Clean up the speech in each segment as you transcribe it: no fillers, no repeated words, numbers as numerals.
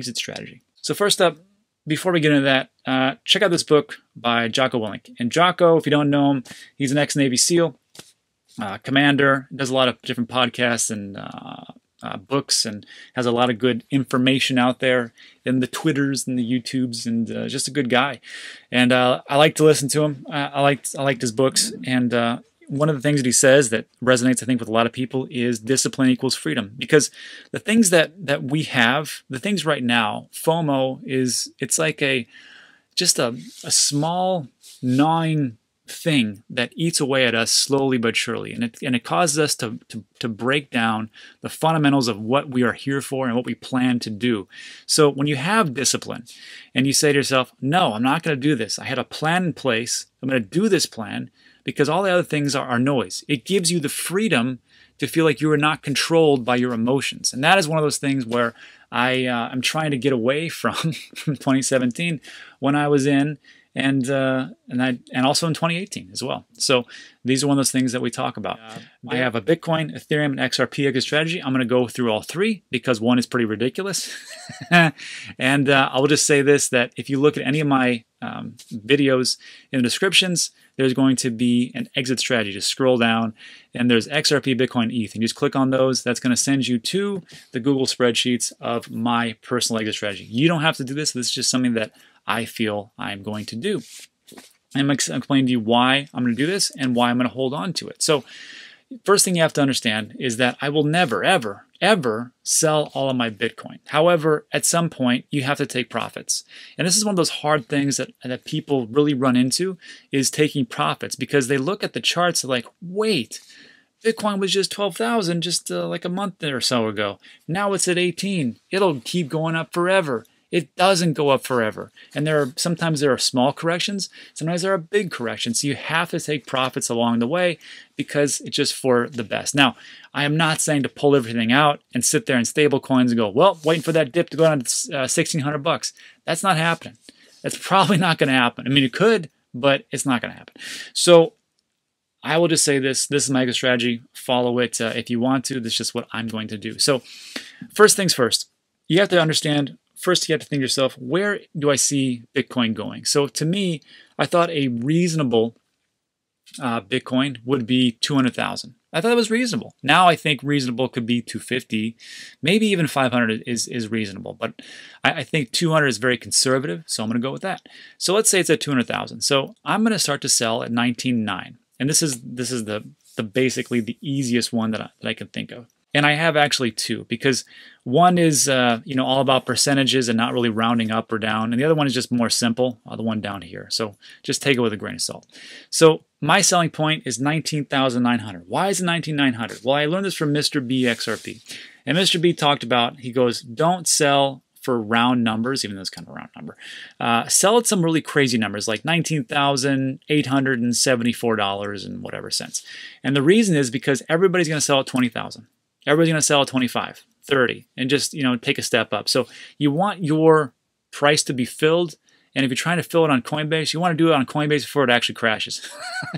exit strategy. So first up, before we get into that, check out this book by Jocko Willink. And Jocko, if you don't know him, he's an ex-Navy SEAL, commander, does a lot of different podcasts and books, and has a lot of good information out there in the Twitters and the YouTubes, and just a good guy. And I like to listen to him. I liked his books. And one of the things that he says that resonates, I think, with a lot of people is discipline equals freedom. Because the things that we have, the things right now, FOMO is, it's like just a small gnawing thing that eats away at us slowly but surely, and it causes us to break down the fundamentals of what we are here for and what we plan to do. So when you have discipline and you say to yourself, no, I'm not going to do this, I had a plan in place, I'm going to do this plan, because all the other things are noise. It gives you the freedom to feel like you are not controlled by your emotions. And that is one of those things where I'm trying to get away from, from 2017 when I was in, and also in 2018 as well. So these are one of those things that we talk about. I have a Bitcoin, Ethereum, and XRP exit strategy. I'm going to go through all three because one is pretty ridiculous. And I'll just say this, that if you look at any of my videos in the descriptions, there's going to be an exit strategy. Just scroll down and there's XRP, Bitcoin, ETH, and just click on those. That's going to send you to the Google spreadsheets of my personal exit strategy. You don't have to do this. This is just something that I feel I'm going to do. I'm going to explain to you why I'm going to do this and why I'm going to hold on to it. So first thing you have to understand is that I will never, ever, ever sell all of my Bitcoin. However, at some point, you have to take profits. And this is one of those hard things that people really run into, is taking profits, because they look at the charts like, wait, Bitcoin was just 12,000 just like a month or so ago. Now it's at 18. It'll keep going up forever. It doesn't go up forever. And sometimes there are small corrections, sometimes there are big corrections. So you have to take profits along the way because it's just for the best. Now, I am not saying to pull everything out and sit there in stable coins and go, well, waiting for that dip to go down to $1,600. That's not happening. That's probably not gonna happen. I mean, it could, but it's not gonna happen. So I will just say this. This is my exit strategy. Follow it if you want to. This is just what I'm going to do. So first things first, you have to understand. First, you have to think to yourself, where do I see Bitcoin going? So to me, I thought a reasonable Bitcoin would be 200,000. I thought it was reasonable. Now I think reasonable could be 250, maybe even 500 is reasonable. But I think 200 is very conservative, so I'm going to go with that. So let's say it's at 200,000. So I'm going to start to sell at 19.9, and this is the basically the easiest one that I can think of. And I have actually two, because one is all about percentages and not really rounding up or down, and the other one is just more simple, the one down here. So just take it with a grain of salt. So my selling point is 19,900. Why is it 19,900? Well, I learned this from Mr. B XRP, and Mr. B talked about. He goes, don't sell for round numbers, even though it's kind of a round number. Sell at some really crazy numbers, like $19,874 and whatever cents. And the reason is because everybody's going to sell at 20,000. Everybody's going to sell at 25, 30, and just, take a step up. So you want your price to be filled. And if you're trying to fill it on Coinbase, you want to do it on Coinbase before it actually crashes.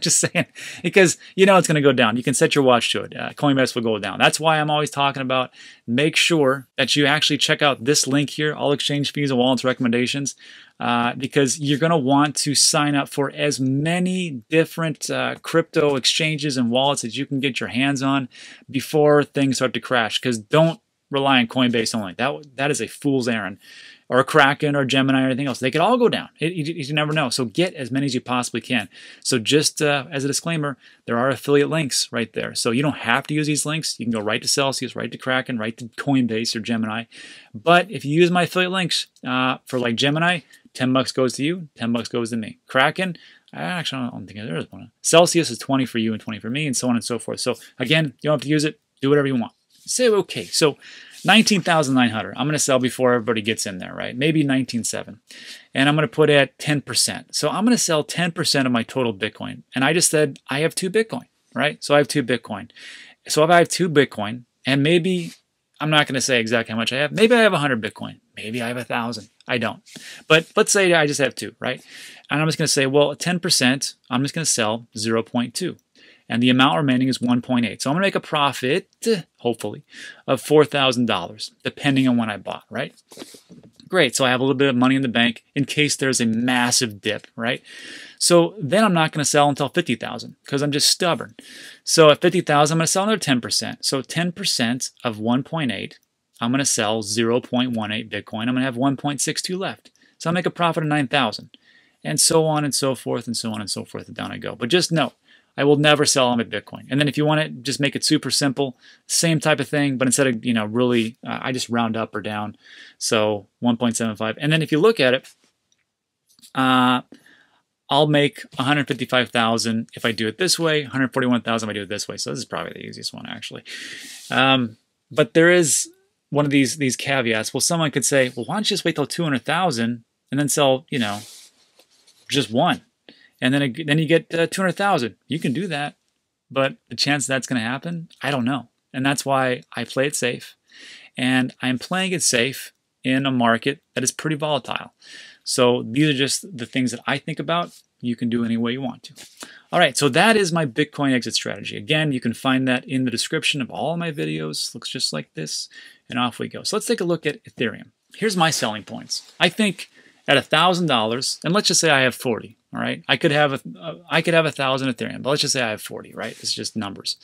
Just saying, because it's going to go down. You can set your watch to it. Coinbase will go down. That's why I'm always talking about, make sure that you actually check out this link here, all exchange fees and wallets recommendations, because you're going to want to sign up for as many different crypto exchanges and wallets that you can get your hands on before things start to crash. Because don't rely on Coinbase only. That is a fool's errand. Or Kraken or Gemini or anything else. They could all go down. You never know. So get as many as you possibly can. So just as a disclaimer, there are affiliate links right there. So you don't have to use these links. You can go right to Celsius, right to Kraken, right to Coinbase or Gemini. But if you use my affiliate links for like Gemini, $10 goes to you, $10 goes to me. Kraken, I don't think there is one. Celsius is 20 for you and 20 for me, and so on and so forth. So again, you don't have to use it. Do whatever you want. So, okay, so 19,900. I'm going to sell before everybody gets in there, right? Maybe 19,700. And I'm going to put at 10%. So I'm going to sell 10% of my total Bitcoin. And I just said I have two Bitcoin, right? So I have two Bitcoin. So if I have two Bitcoin, and maybe I'm not going to say exactly how much I have. Maybe I have 100 Bitcoin. Maybe I have 1,000. I don't. But let's say I just have two, right? And I'm just going to say, well, 10%, I'm just going to sell 0.2. And the amount remaining is 1.8. So I'm going to make a profit, hopefully, of $4,000, depending on when I bought, right? Great, so I have a little bit of money in the bank in case there's a massive dip, right? So then I'm not going to sell until 50,000 because I'm just stubborn. So at 50,000, I'm going to sell another 10%. So 10% of 1.8, I'm going to sell 0.18 Bitcoin. I'm going to have 1.62 left. So I'll make a profit of 9,000 and so on and so forth and so on and so forth, and down I go. But just know, I will never sell on my Bitcoin. And then if you want to just make it super simple, same type of thing, but instead of, really, I just round up or down. So 1.75. And then if you look at it, I'll make 155,000 if I do it this way, 141,000 if I do it this way. So this is probably the easiest one actually. But there is one of these caveats. Well, someone could say, well, why don't you just wait till 200,000 and then sell, just one, and then you get 200,000. You can do that, but the chance that's going to happen, I don't know. And that's why I play it safe, and I'm playing it safe in a market that is pretty volatile. So these are just the things that I think about. You can do any way you want to. All right, so that is my Bitcoin exit strategy. Again, you can find that in the description of all my videos. Looks just like this, and off we go. So let's take a look at Ethereum. Here's my selling points. I think at $1,000, and let's just say I have 40, all right? I could have 1,000 Ethereum, but let's just say I have 40, right? It's just numbers.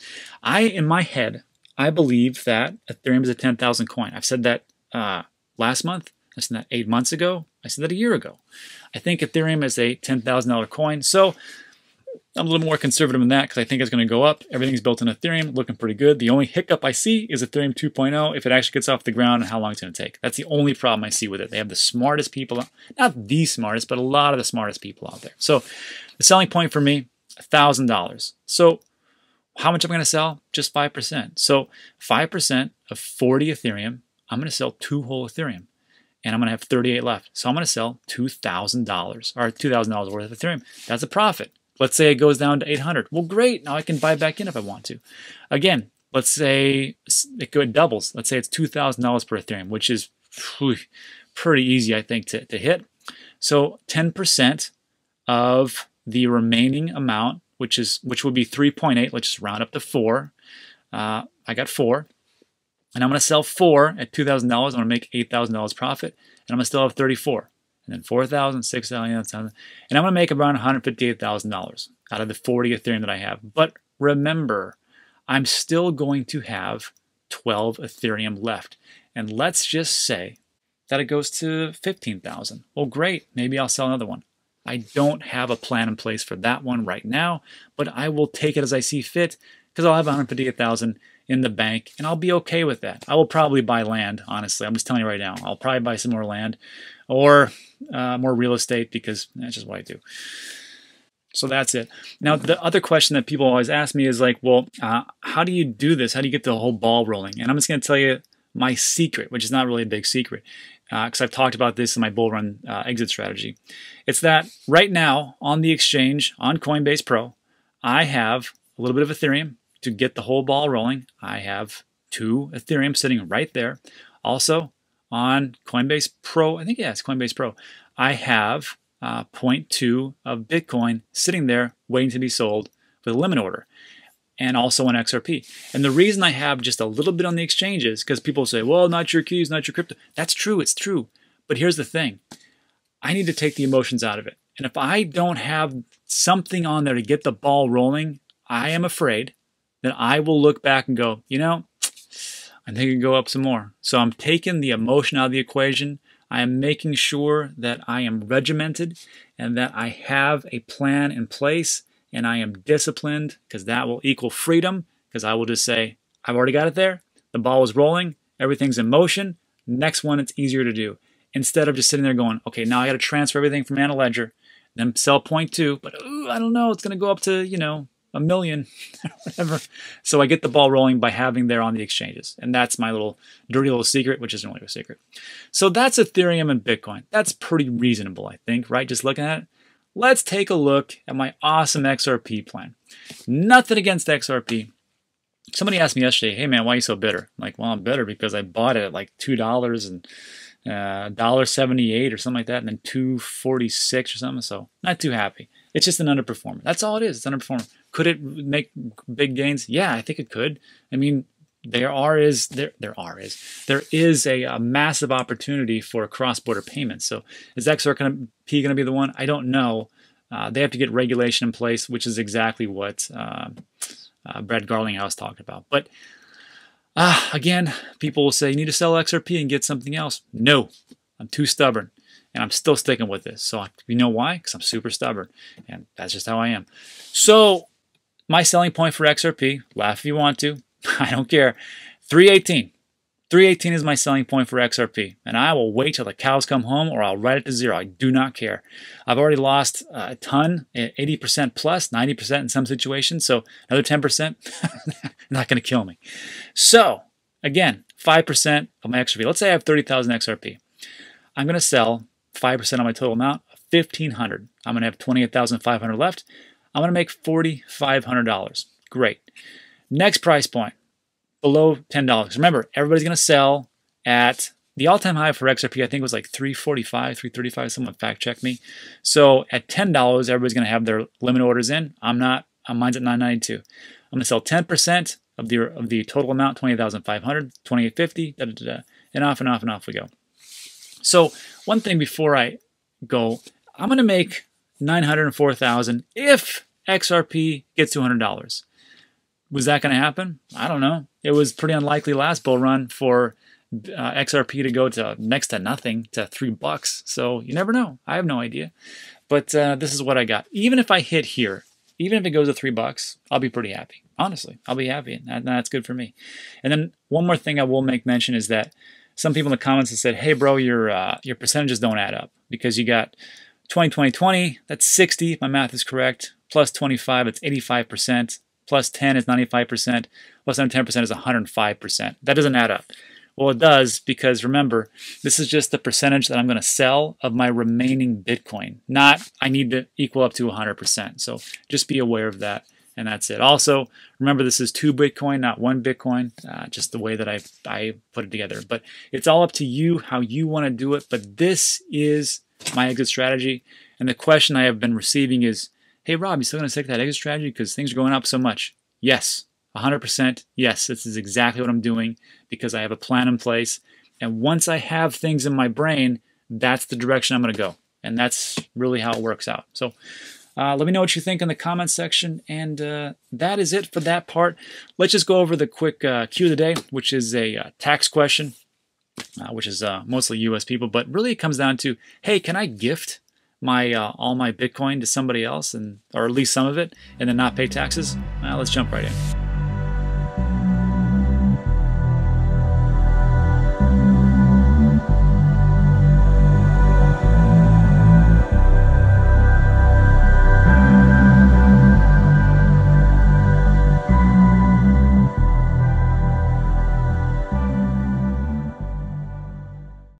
In my head, I believe that Ethereum is a 10,000 coin. I've said that last month. I said that 8 months ago. I said that a year ago. I think Ethereum is a $10,000 coin. So I'm a little more conservative than that because I think it's going to go up. Everything's built in Ethereum, looking pretty good. The only hiccup I see is Ethereum 2.0, if it actually gets off the ground and how long it's going to take. That's the only problem I see with it. They have the smartest people, not the smartest, but a lot of the smartest people out there. So the selling point for me, $1,000. So how much am I going to sell? Just 5%. So 5% of 40 Ethereum, I'm going to sell 2 whole Ethereum. And I'm going to have 38 left. So I'm going to sell $2,000 or $2,000 worth of Ethereum. That's a profit. Let's say it goes down to 800. Well, great. Now I can buy back in if I want to. Again, let's say it doubles. Let's say it's $2,000 per Ethereum, which is pretty easy, I think, to hit. So 10% of the remaining amount, which would be 3.8. Let's just round up to 4. I got 4. And I'm going to sell 4 at $2,000. I'm going to make $8,000 profit. And I'm going to still have 34. And then 4,000, 6,000, 7,000. And I'm going to make around $158,000 out of the 40 Ethereum that I have. But remember, I'm still going to have 12 Ethereum left. And let's just say that it goes to 15,000. Well, great. Maybe I'll sell another one. I don't have a plan in place for that one right now, but I will take it as I see fit because I'll have 158,000 in the bank, and I'll be okay with that. I will probably buy land, honestly. I'm just telling you right now. I'll probably buy some more land or more real estate because that's just what I do. So that's it. Now, the other question that people always ask me is like, well, how do you do this? How do you get the whole ball rolling? And I'm just going to tell you my secret, which is not really a big secret because I've talked about this in my bull run exit strategy. It's that right now on the exchange, on Coinbase Pro, I have a little bit of Ethereum. To get the whole ball rolling, I have 2 Ethereum sitting right there. Also on Coinbase Pro, I think, yeah, it's Coinbase Pro, I have 0.2 of Bitcoin sitting there waiting to be sold with a limit order, and also on XRP. And the reason I have just a little bit on the exchange is because people say, well, not your keys, not your crypto. That's true, it's true. But here's the thing. I need to take the emotions out of it. And if I don't have something on there to get the ball rolling, I am afraid then I will look back and go, I think it can go up some more. So I'm taking the emotion out of the equation. I am making sure that I am regimented and that I have a plan in place and I am disciplined, because that will equal freedom, because I will just say, I've already got it there. The ball is rolling. Everything's in motion. Next one, it's easier to do. Instead of just sitting there going, okay, now I got to transfer everything from Ledger, then sell 0.2, but ooh, I don't know. It's going to go up to, a million, whatever. So I get the ball rolling by having there on the exchanges. And that's my little dirty little secret, which isn't really a secret. So that's Ethereum and Bitcoin. That's pretty reasonable, I think, right? Just looking at it. Let's take a look at my awesome XRP plan. Nothing against XRP. Somebody asked me yesterday, hey man, why are you so bitter? I'm like, well, I'm bitter because I bought it at like $2 and $1.78 or something like that, and then $2.46 or something. So not too happy. It's just an underperformer. That's all it is. It's an underperformer. Could it make big gains? Yeah, I think it could. I mean, There is a massive opportunity for cross-border payments. So is XRP going to be the one? I don't know. They have to get regulation in place, which is exactly what Brad Garlinghouse talked about. But again, people will say, you need to sell XRP and get something else. No, I'm too stubborn. And I'm still sticking with this. So you know why? Because I'm super stubborn. And that's just how I am. So my selling point for XRP, laugh if you want to. I don't care. 318. 318 is my selling point for XRP, and I will wait till the cows come home or I'll write it to zero. I do not care. I've already lost a ton, 80% plus, 90% in some situations, so another 10%, not going to kill me. So again, 5% of my XRP. Let's say I have 30,000 XRP. I'm going to sell 5% of my total amount, 1,500. I'm going to have 28,500 left. I'm going to make $4,500. Great. Next price point, below $10. Remember, everybody's going to sell at the all-time high for XRP, I think it was like $345, $335. Someone fact check me. So at $10, everybody's going to have their limit orders in. I'm not. Mine's at $992. I'm going to sell 10% of the total amount, 28,500, 2850, da, da, da, da, and off we go. So one thing before I go, I'm going to make $904,000 if XRP gets $200. Was that going to happen? I don't know. It was pretty unlikely last bull run for XRP to go to next to nothing to $3. So you never know. I have no idea. But this is what I got. Even if I hit here, even if it goes to $3, I'll be pretty happy. Honestly, I'll be happy. And that's good for me. And then one more thing I will make mention is that some people in the comments have said, hey, bro, your percentages don't add up because you got 20, 20, 20. That's 60 if my math is correct. Plus 25, it's 85%. Plus 10 is 95%, plus 10% is 105%. That doesn't add up. Well, it does because remember, this is just the percentage that I'm going to sell of my remaining Bitcoin, not I need to equal up to 100%. So just be aware of that, and that's it. Also, remember this is 2 Bitcoin, not 1 Bitcoin, just the way that I put it together. But it's all up to you how you want to do it, but this is my exit strategy. And the question I have been receiving is, hey, Rob, you still going to take that exit strategy because things are going up so much? Yes, 100%. Yes, this is exactly what I'm doing because I have a plan in place. And once I have things in my brain, that's the direction I'm going to go. And that's really how it works out. So let me know what you think in the comments section. And that is it for that part. Let's just go over the quick Q of the day, which is a tax question, which is mostly U.S. people. But really it comes down to, hey, can I gift my all my Bitcoin to somebody else, and or at least some of it, and then not pay taxes? Let's jump right in.